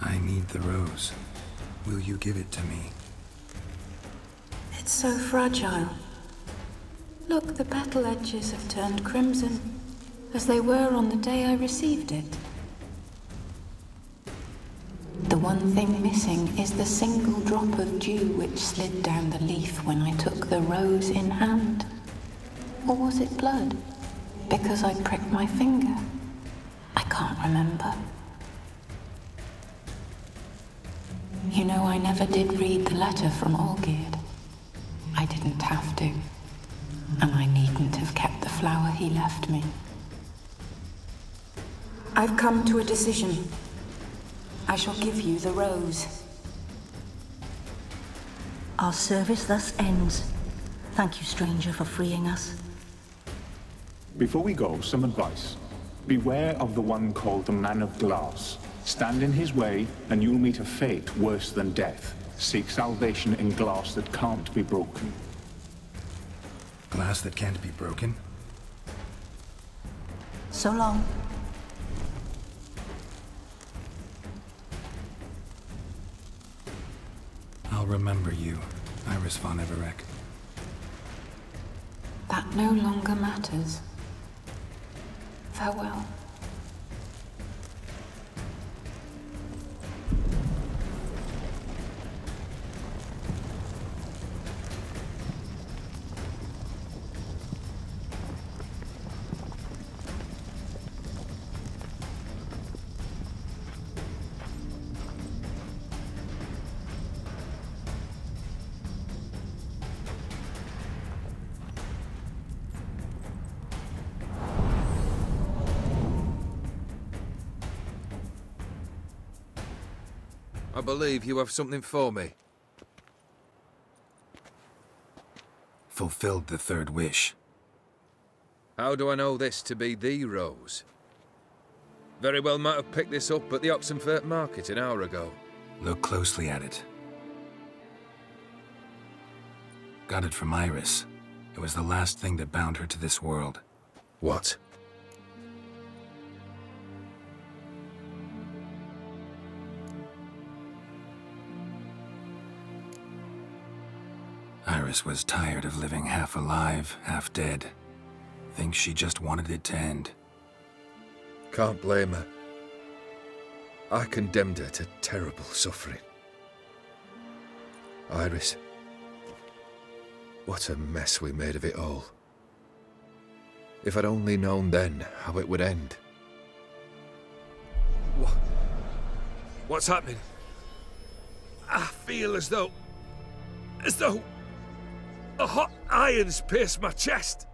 I need the rose. Will you give it to me? It's so fragile. Look, the petal edges have turned crimson, as they were on the day I received it. The one thing missing is the single drop of dew which slid down the leaf when I took the rose in hand. Or was it blood? Because I pricked my finger. I can't remember. You know, I never did read the letter from Olgierd. I didn't have to. And I needn't have kept the flower he left me. I've come to a decision. I shall give you the rose. Our service thus ends. Thank you, stranger, for freeing us. Before we go, some advice. Beware of the one called the Man of Glass. Stand in his way, and you'll meet a fate worse than death. Seek salvation in glass that can't be broken. Glass that can't be broken? So long. I'll remember you, Iris von Everec. That no longer matters. Farewell. I believe you have something for me. Fulfilled the third wish. How do I know this to be the rose? Very well might have picked this up at the Oxenfurt market an hour ago. Look closely at it. Got it from Iris. It was the last thing that bound her to this world. What? Iris was tired of living half alive, half dead. Thinks she just wanted it to end. Can't blame her. I condemned her to terrible suffering. Iris, what a mess we made of it all. If I'd only known then how it would end. What's happening? I feel as though... a hot iron's pierced my chest.